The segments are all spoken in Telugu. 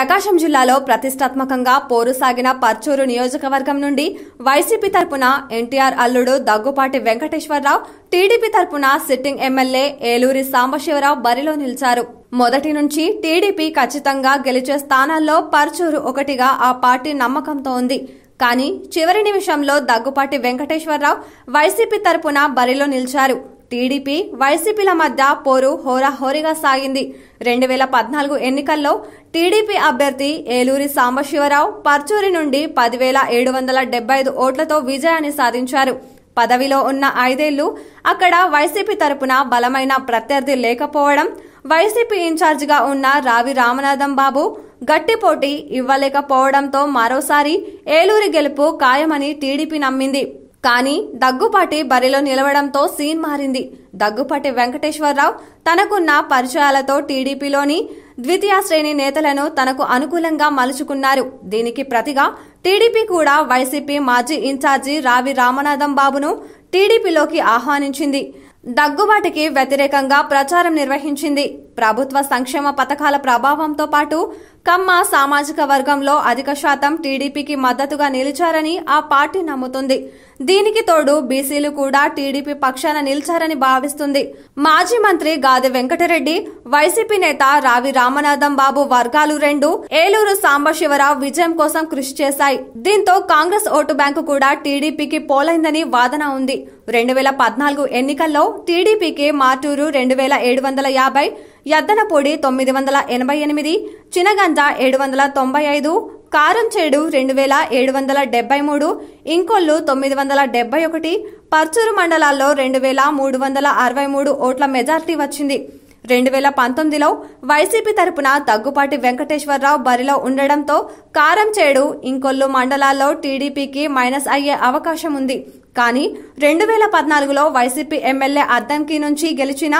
Akasham Julalo, Pratishtatmakanga, Poru Sagina, Parchuru Niyojakavargam Nundi, YCP Tarpuna, NTR Aluru, Daggubati Venkateswara Rao, TDP Tarpuna, sitting MLA, Eluri Sambasiva Rao, Barilo Nilacharu. Modati nunchi TDP ఖచ్చితంగా గెలిచే స్థానాల్లో పర్చూరు ఒకటిగా ఆ పార్టీ నమ్మకంతో ఉంది. కానీ చివరి నిమిషంలో దగ్గుపాటి వెంకటేశ్వరరావు వైసీపీ తరపున బరిలో నిలిచారు. TDP వైసీపీల మధ్య పోరు హోరాహోరీగా సాగింది. 2014 ఎన్నికల్లో TDP అభ్యర్థి ఏలూరి సాంబశివరావు పర్చూరు నుండి 10,775 ఓట్లతో విజయాన్ని సాధించారు. పదవిలో ఉన్న 5 ఏళ్లు అక్కడ వైసీపీ తరపున బలమైన ప్రత్యర్థి లేకపోవడం YCP ఇన్ఛార్జిగా ఉన్న రావి రామనాథం బాబు గట్టి పోటీ ఇవ్వలేకపోవడంతో మరోసారి ఏలూరి గెలుపు ఖాయమని TDP నమ్మింది. కానీ దగ్గుపాటి బరిలో నిలవడంతో సీన్ మారింది. దగ్గుపాటి వెంకటేశ్వరరావు తనకున్న పరిచయాలతో TDPలోని ద్వితీయ శ్రేణి నేతలను తనకు అనుకూలంగా మలుచుకున్నారు. దీనికి ప్రతిగా TDP కూడా YCP మాజీ ఇన్ఛార్జి రావి రామనాథం బాబును TDPలోకి ఆహ్వానించింది. దగ్గుబాటికి వ్యతిరేకంగా ప్రచారం నిర్వహించింది. ప్రభుత్వ సంక్షేమ పథకాల ప్రభావంతో పాటు కమ్మ సామాజిక వర్గంలో అధిక శాతం TDPకి మద్దతుగా నిలిచారని ఆ పార్టీ నమ్ముతుంది. దీనికి తోడు బీసీలు కూడా TDP పక్షాన నిలిచారని భావిస్తుంది. మాజీ మంత్రి గాదె వెంకటరెడ్డి, YCP నేత రావి రామనాథం బాబు వర్గాలు రెండు ఏలూరు సాంబశివరావు విజయం కోసం కృషి చేశాయి. దీంతో కాంగ్రెస్ ఓటు బ్యాంకు కూడా TDPకి పోలైందని వాదన ఉంది. 2014 ఎన్నికల్లో TDPకి మార్టూరు 2750, యద్దనపూడి 988, చినగంజ 795, కారంచేడు 2773, ఇంకొల్లు 971, పర్చూరు మండలాల్లో 2363 ఓట్ల మెజార్టీ వచ్చింది. 2019లో YCP తరపున దగ్గుపాటి వెంకటేశ్వరరావు బరిలో ఉండడంతో కారంచేడు, ఇంకొల్లు మండలాల్లో TDPకి మైనస్ అయ్యే అవకాశం ఉంది. కానీ 2014లో YCP ఎమ్మెల్యే అద్దంకి నుంచి గెలిచిన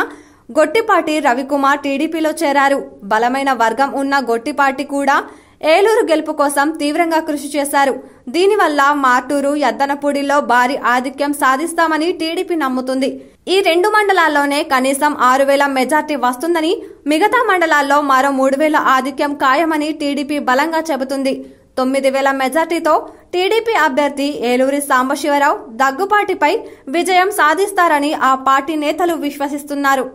గొట్టిపాటి రవికుమ TDPలో చేరారు. బలమైన వర్గం ఉన్న గొట్టిపాటి కూడా ఏలూరు గెలుపు కోసం తీవ్రంగా కృషి చేశారు. దీనివల్ల మార్టూరు, యద్దనపూడిలో భారీ ఆధిక్యం సాధిస్తామని TDP నమ్ముతుంది. ఈ 2 మండలాల్లోనే కనీసం 6,000 మెజార్టీ వస్తుందని, మిగతా మండలాల్లో మరో 3,000 ఆధిక్యం ఖాయమని TDP బలంగా చెబుతుంది. 9,000 మెజార్టీతో TDP అభ్యర్థి ఏలూరి సాంబశివరావు దగ్గుపాటిపై విజయం సాధిస్తారని ఆ పార్టీ నేతలు విశ్వసిస్తున్నారు.